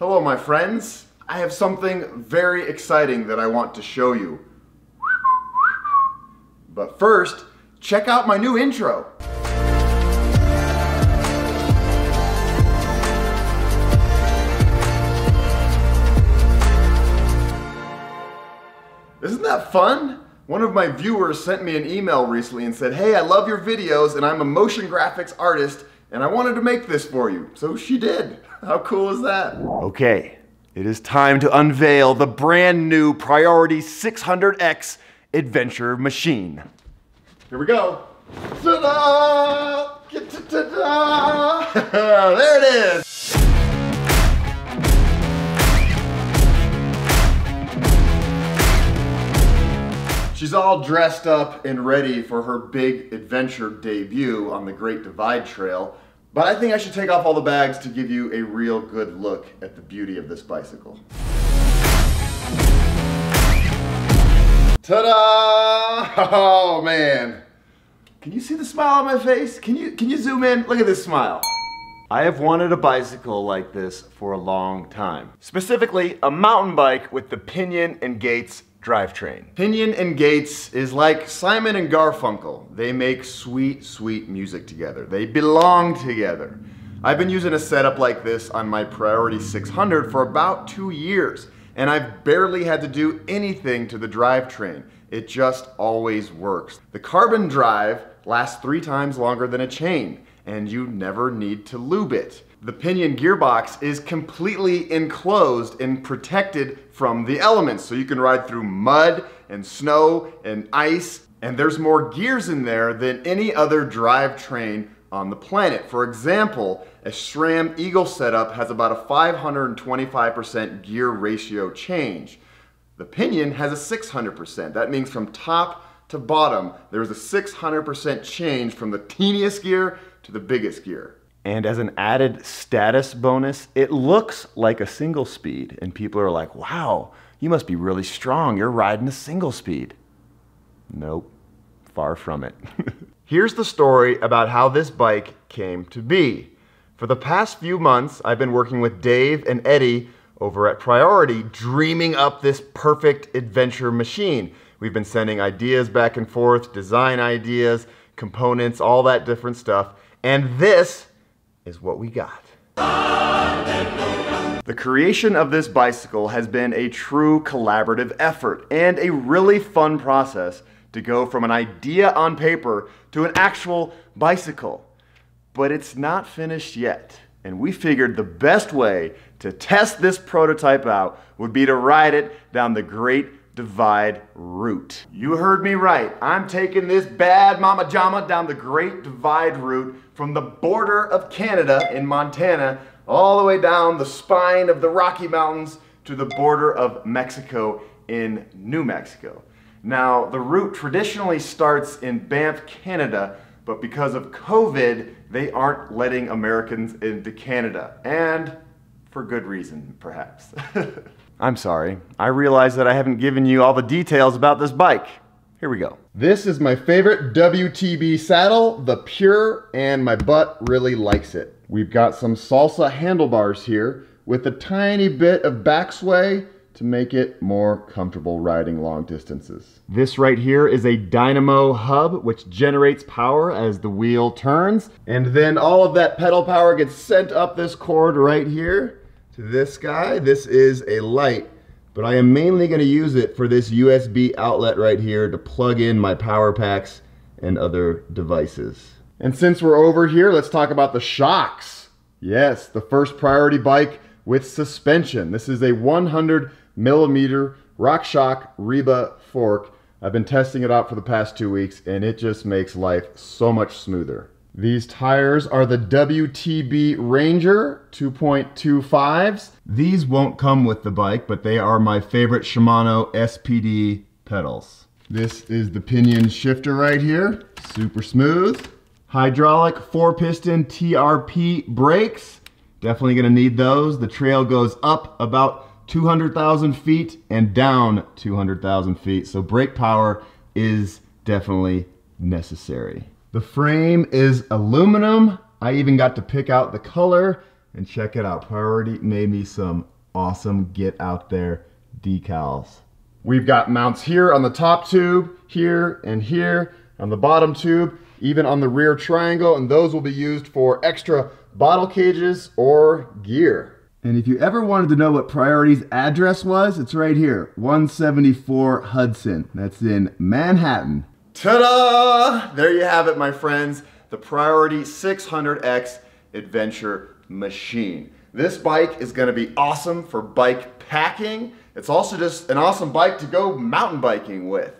Hello my friends, I have something very exciting that I want to show you. But first, check out my new intro. Isn't that fun? One of my viewers sent me an email recently and said, hey, I love your videos and I'm a motion graphics artist and I wanted to make this for you. So she did. How cool is that? Okay, it is time to unveil the brand new Priority 600X adventure machine. Here we go. Ta-da! Ta-da! There it is. She's all dressed up and ready for her big adventure debut on the Great Divide Trail, but I think I should take off all the bags to give you a real good look at the beauty of this bicycle. Ta-da! Oh man! Can you see the smile on my face? Can you zoom in? Look at this smile. I have wanted a bicycle like this for a long time. Specifically, a mountain bike with the Pinion and Gates drivetrain. Pinion and Gates is like Simon and Garfunkel. They make sweet, sweet music together. They belong together. I've been using a setup like this on my Priority 600 for about 2 years, and I've barely had to do anything to the drivetrain. It just always works. The carbon drive lasts 3 times longer than a chain, and you never need to lube it. The Pinion gearbox is completely enclosed and protected from the elements, so you can ride through mud and snow and ice, and there's more gears in there than any other drivetrain on the planet. For example, a SRAM Eagle setup has about a 525% gear ratio change. The Pinion has a 600%. That means from top to bottom, there's a 600% change from the teeniest gear to the biggest gear. And as an added status bonus, it looks like a single speed, and people are like, wow, you must be really strong, you're riding a single speed. Nope, far from it. Here's the story about how this bike came to be. For the past few months, I've been working with Dave and Eddie over at Priority, dreaming up this perfect adventure machine. We've been sending ideas back and forth, design ideas, components, all that different stuff, and this is what we got. The creation of this bicycle has been a true collaborative effort and a really fun process to go from an idea on paper to an actual bicycle. But it's not finished yet, and we figured the best way to test this prototype out would be to ride it down the Great Divide Route. You heard me right. I'm taking this bad mama jama down the Great Divide Route from the border of Canada in Montana all the way down the spine of the Rocky Mountains to the border of Mexico in New Mexico. Now, the route traditionally starts in Banff, Canada, but because of COVID, they aren't letting Americans into Canada, and for good reason, perhaps. I'm sorry. I realize that I haven't given you all the details about this bike. Here we go. This is my favorite WTB saddle, the Pure, and my butt really likes it. We've got some Salsa handlebars here with a tiny bit of back sway to make it more comfortable riding long distances. This right here is a dynamo hub, which generates power as the wheel turns. And then all of that pedal power gets sent up this cord right here to this guy. This is a light, but I am mainly going to use it for this USB outlet right here to plug in my power packs and other devices. And since we're over here, let's talk about the shocks. Yes, the first Priority bike with suspension. This is a 100mm Rock Shock Reba fork. I've been testing it out for the past 2 weeks and it just makes life so much smoother. These tires are the WTB Ranger 2.25s. These won't come with the bike, but they are my favorite Shimano SPD pedals. This is the Pinion shifter right here, super smooth. Hydraulic 4-piston TRP brakes, definitely gonna need those. The trail goes up about 200,000 feet and down 200,000 feet, so brake power is definitely necessary. The frame is aluminum. I even got to pick out the color. and check it out. Priority made me some awesome get out there decals. We've got mounts here on the top tube, here and here, on the bottom tube, even on the rear triangle, and those will be used for extra bottle cages or gear. And if you ever wanted to know what Priority's address was, it's right here, 174 Hudson. That's in Manhattan. Ta-da! There you have it, my friends, the Priority 600X Adventure Machine. This bike is gonna be awesome for bike packing. It's also just an awesome bike to go mountain biking with.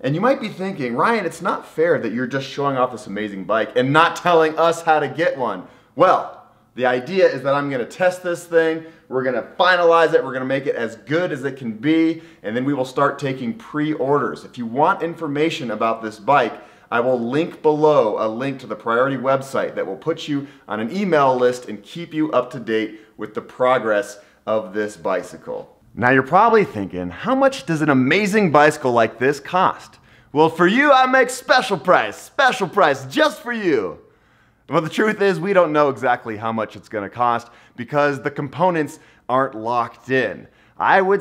And you might be thinking, Ryan, it's not fair that you're just showing off this amazing bike and not telling us how to get one. Well, the idea is that I'm gonna test this thing, we're gonna finalize it, we're gonna make it as good as it can be, and then we will start taking pre-orders. If you want information about this bike, I will link below a link to the Priority website that will put you on an email list and keep you up to date with the progress of this bicycle. Now you're probably thinking, how much does an amazing bicycle like this cost? Well, for you, I make special price just for you. Well, the truth is we don't know exactly how much it's gonna cost because the components aren't locked in. I would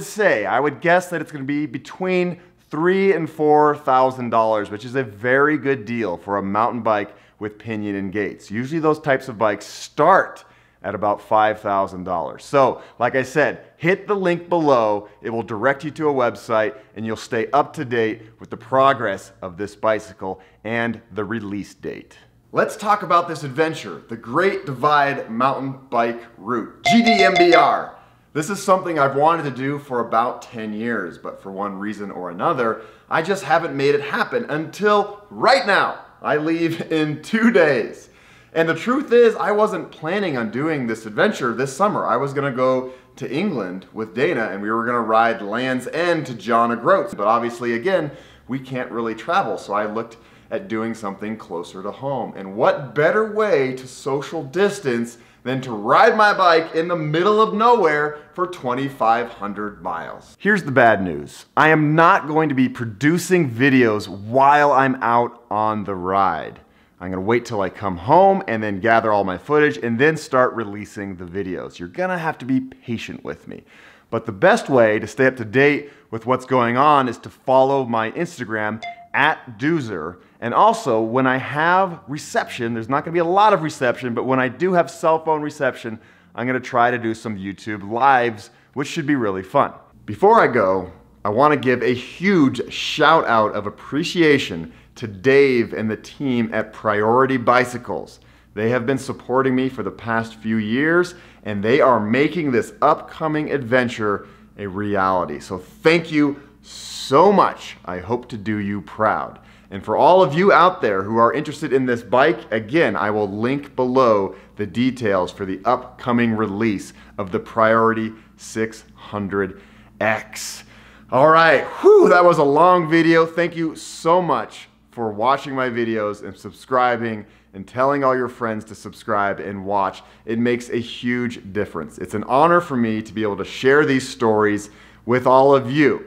guess that it's gonna be between $3,000 and $4,000, which is a very good deal for a mountain bike with pinion and gates. Usually those types of bikes start at about $5,000. So, like I said, hit the link below. It will direct you to a website and you'll stay up to date with the progress of this bicycle and the release date. Let's talk about this adventure, the Great Divide Mountain Bike Route, GDMBR. This is something I've wanted to do for about 10 years, but for one reason or another, I just haven't made it happen until right now. I leave in 2 days. And the truth is, I wasn't planning on doing this adventure this summer. I was gonna go to England with Dana and we were gonna ride Land's End to John O'Groats. But obviously, again, we can't really travel, so I looked at doing something closer to home. And what better way to social distance than to ride my bike in the middle of nowhere for 2,500 miles. Here's the bad news. I am not going to be producing videos while I'm out on the ride. I'm gonna wait till I come home and then gather all my footage and then start releasing the videos. You're gonna have to be patient with me. But the best way to stay up to date with what's going on is to follow my Instagram at Doozer, and also when I have reception, there's not gonna be a lot of reception, but when I do have cell phone reception, I'm gonna try to do some YouTube lives, which should be really fun. Before I go, I wanna give a huge shout out of appreciation to Dave and the team at Priority Bicycles. They have been supporting me for the past few years, and they are making this upcoming adventure a reality. So thank you so much. I hope to do you proud. And for all of you out there who are interested in this bike, again, I will link below the details for the upcoming release of the Priority 600X. All right, whew, that was a long video. Thank you so much for watching my videos and subscribing and telling all your friends to subscribe and watch. It makes a huge difference. It's an honor for me to be able to share these stories with all of you.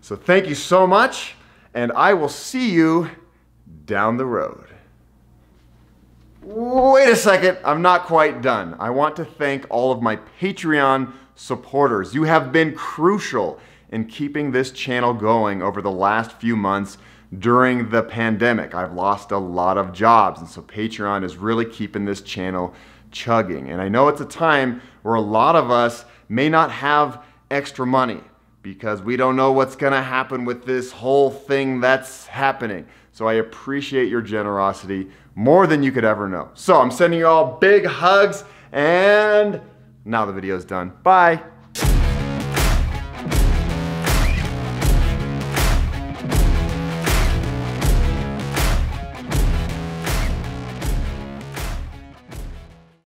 So thank you so much, and I will see you down the road. Wait a second, I'm not quite done. I want to thank all of my Patreon supporters. You have been crucial in keeping this channel going over the last few months during the pandemic. I've lost a lot of jobs, and so Patreon is really keeping this channel chugging. And I know it's a time where a lot of us may not have extra money, because we don't know what's gonna happen with this whole thing that's happening. So I appreciate your generosity more than you could ever know. So I'm sending you all big hugs, and now the video's done. Bye.